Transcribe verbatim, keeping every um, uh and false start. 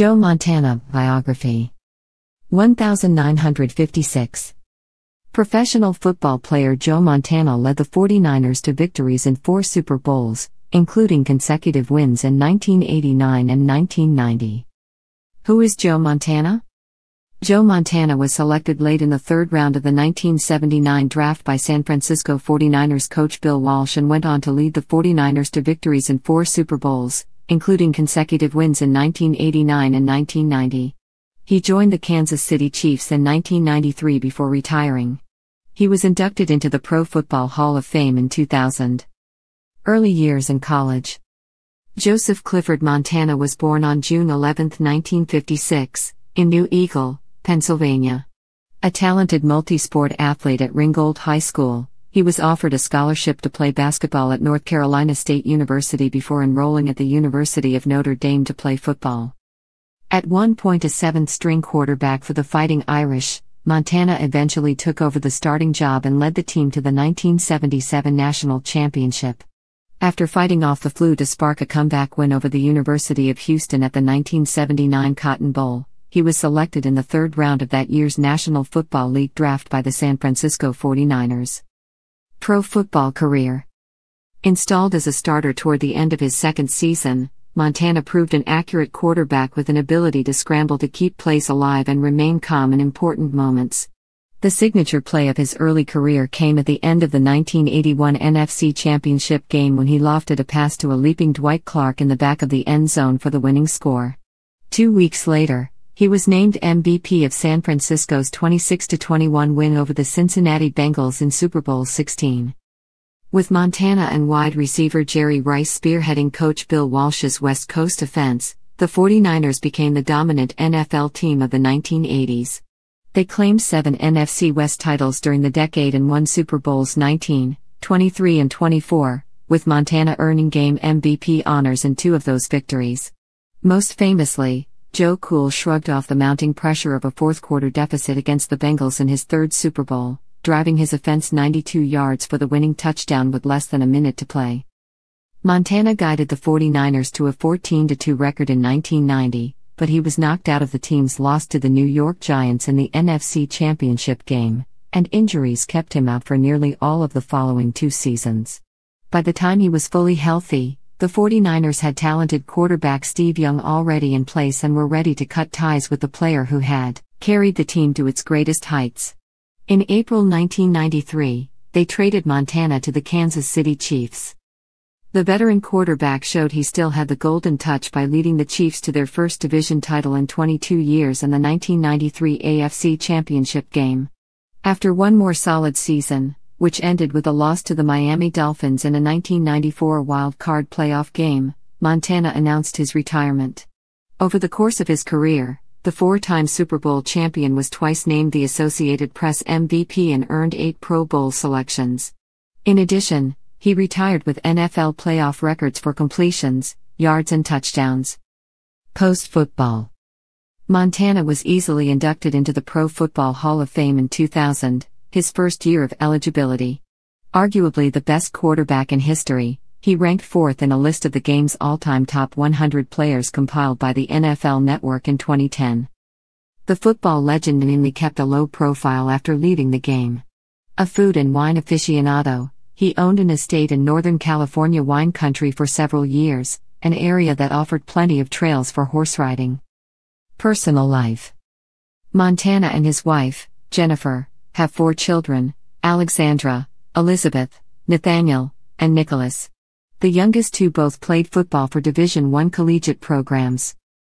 Joe Montana biography. nineteen fifty-six. Professional football player Joe Montana led the forty-niners to victories in four Super Bowls, including consecutive wins in nineteen eighty-nine and nineteen ninety. Who is Joe Montana? Joe Montana was selected late in the third round of the nineteen seventy-nine draft by San Francisco forty-niners coach Bill Walsh and went on to lead the forty-niners to victories in four Super Bowls, including consecutive wins in nineteen eighty-nine and nineteen ninety. He joined the Kansas City Chiefs in nineteen ninety-three before retiring. He was inducted into the Pro Football Hall of Fame in two thousand. Early years in college. Joseph Clifford Montana was born on June eleventh, nineteen fifty-six, in New Eagle, Pennsylvania. A talented multi-sport athlete at Ringgold High School, he was offered a scholarship to play basketball at North Carolina State University before enrolling at the University of Notre Dame to play football. At one point a seventh-string quarterback for the Fighting Irish, Montana eventually took over the starting job and led the team to the nineteen seventy-seven National Championship. After fighting off the flu to spark a comeback win over the University of Houston at the nineteen seventy-nine Cotton Bowl, he was selected in the third round of that year's National Football League draft by the San Francisco forty-niners. Pro football career. Installed as a starter toward the end of his second season, Montana proved an accurate quarterback with an ability to scramble to keep plays alive and remain calm in important moments. The signature play of his early career came at the end of the nineteen eighty-one N F C Championship game when he lofted a pass to a leaping Dwight Clark in the back of the end zone for the winning score. Two weeks later, he was named M V P of San Francisco's twenty-six to twenty-one win over the Cincinnati Bengals in Super Bowl sixteen. With Montana and wide receiver Jerry Rice spearheading coach Bill Walsh's West Coast offense, the forty-niners became the dominant N F L team of the nineteen eighties. They claimed seven N F C West titles during the decade and won Super Bowls nineteen, twenty-three and twenty-four, with Montana earning game M V P honors in two of those victories. Most famously, Joe Cool shrugged off the mounting pressure of a fourth-quarter deficit against the Bengals in his third Super Bowl, driving his offense ninety-two yards for the winning touchdown with less than a minute to play. Montana guided the forty-niners to a fourteen to two record in nineteen ninety, but he was knocked out of the team's loss to the New York Giants in the N F C Championship game, and injuries kept him out for nearly all of the following two seasons. By the time he was fully healthy, the forty-niners had talented quarterback Steve Young already in place and were ready to cut ties with the player who had carried the team to its greatest heights. In April nineteen ninety-three, they traded Montana to the Kansas City Chiefs. The veteran quarterback showed he still had the golden touch by leading the Chiefs to their first division title in twenty-two years and the nineteen ninety-three A F C Championship game. After one more solid season, which ended with a loss to the Miami Dolphins in a nineteen ninety-four wild card playoff game, Montana announced his retirement. Over the course of his career, the four-time Super Bowl champion was twice named the Associated Press M V P and earned eight Pro Bowl selections. In addition, he retired with N F L playoff records for completions, yards and touchdowns. Post-football. Montana was easily inducted into the Pro Football Hall of Fame in two thousand. His first year of eligibility. Arguably the best quarterback in history, he ranked fourth in a list of the game's all-time top one hundred players compiled by the N F L Network in twenty ten. The football legend mainly kept a low profile after leaving the game. A food and wine aficionado, he owned an estate in Northern California wine country for several years, an area that offered plenty of trails for horse riding. Personal life. Montana and his wife, Jennifer, have four children, Alexandra, Elizabeth, Nathaniel, and Nicholas. The youngest two both played football for Division one collegiate programs.